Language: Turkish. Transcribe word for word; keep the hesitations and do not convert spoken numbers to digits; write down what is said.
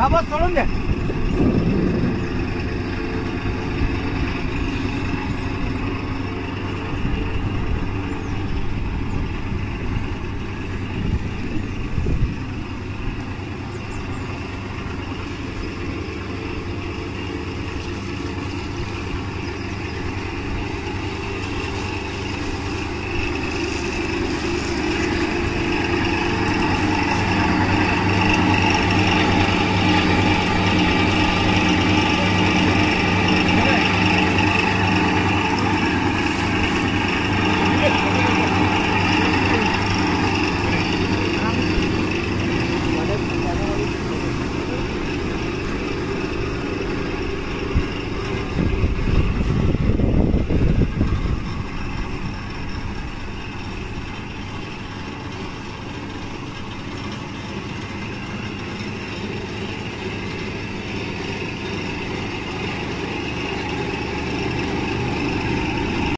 Baba sorun ne?